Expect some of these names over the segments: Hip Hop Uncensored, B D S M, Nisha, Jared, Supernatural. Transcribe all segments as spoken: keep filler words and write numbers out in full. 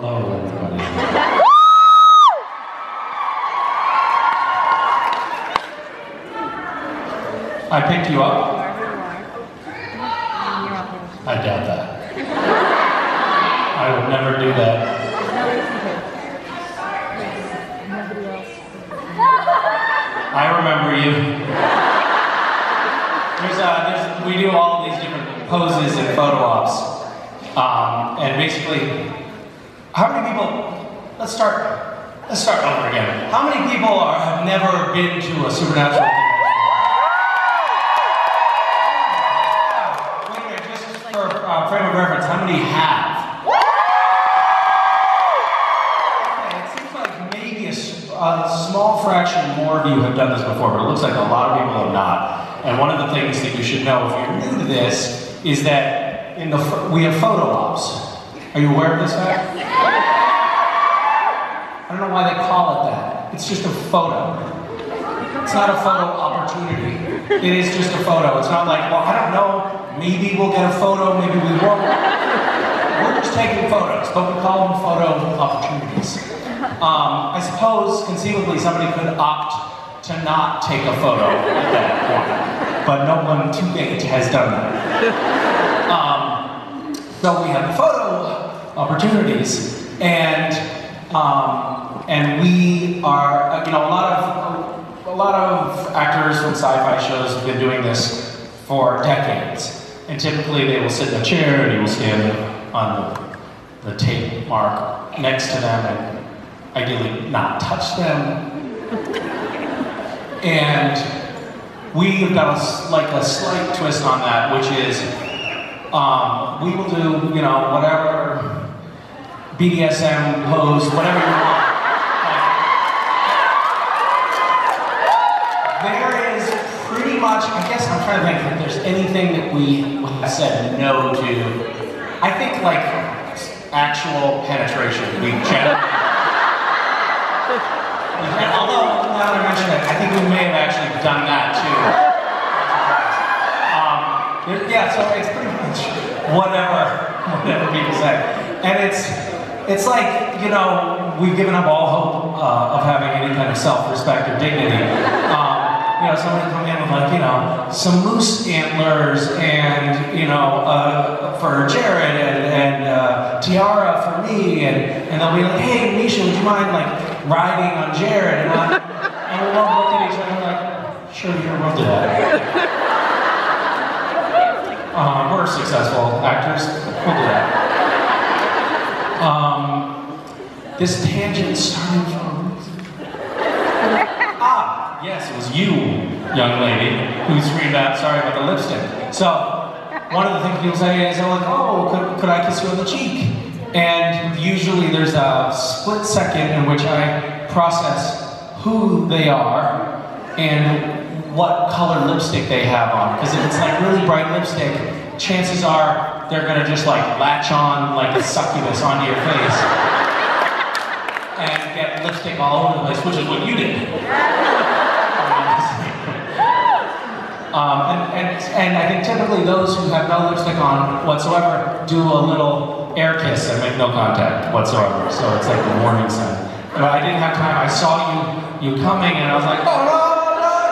Hello, everybody. I picked you up. I doubt that. I would never do that. I remember you. There's, uh, there's, we do all of these different poses and photo ops. Um, and basically, how many people, let's start, let's start over again. How many people are, have never been to a Supernatural convention? Wait, wait, just for uh, frame of reference, how many have? A small fraction more of you have done this before, but it looks like a lot of people have not. And one of the things that you should know if you're new to this is that in the we have photo ops. Are you aware of this fact? I don't know why they call it that. It's just a photo. It's not a photo opportunity. It is just a photo. It's not like, well, I don't know, maybe we'll get a photo, maybe we won't. We're just taking photos, but we call them photo opportunities. Um, I suppose, conceivably, somebody could opt to not take a photo at that point, but no one to date has done that. Um, so we have photo opportunities, and um, and we are, you know, a lot of a lot of actors from sci-fi shows have been doing this for decades, and typically they will sit in a chair and you will stand on the, the tape mark next to them and ideally not touch them. And we've got a, like a slight twist on that, which is um, we will do, you know, whatever B D S M pose, whatever you want. Like, there is pretty much, I guess I'm trying to think if there's anything that we have said no to. I think like actual penetration, we generally. And although, now that I mention it, I think we may have actually done that too. Um, yeah, so it's pretty much whatever, whatever people say. And it's, it's like, you know, we've given up all hope uh, of having any kind of self-respect or dignity. Um, you know, somebody come in with like, you know, some moose antlers and, you know, uh, for Jared and, and uh, tiara for me. And, and they'll be like, hey, Nisha, would you mind like, riding on Jared, and I, and we all looked at each other like, sure, you can run to that. Um, we're successful actors, we'll do that. Um, this tangent started from... Ah, yes, it was you, young lady, who screamed out, sorry about the lipstick. So, one of the things people say is, they're like, oh, could, could I kiss you on the cheek? And usually there's a split second in which I process who they are and what color lipstick they have on. Because if it's like really bright lipstick, chances are they're gonna just like latch on like a succubus onto your face and get lipstick all over the place, which is what you did. Um, and, and, and I think typically those who have no lipstick on whatsoever do a little air kiss and make no contact whatsoever. So it's like a warning sign. But I didn't have time. I saw you you coming and I was like, oh no, no, no.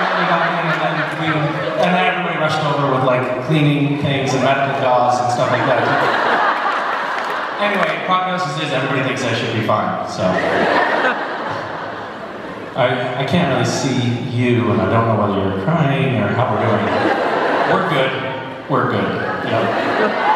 And, then we, and then everybody rushed over with like cleaning things and medical gauze and stuff like that. Anyway, prognosis is everybody thinks I should be fine. So. I, I can't really see you, and I don't know whether you're crying or how we're doing. We're good. We're good. Yep.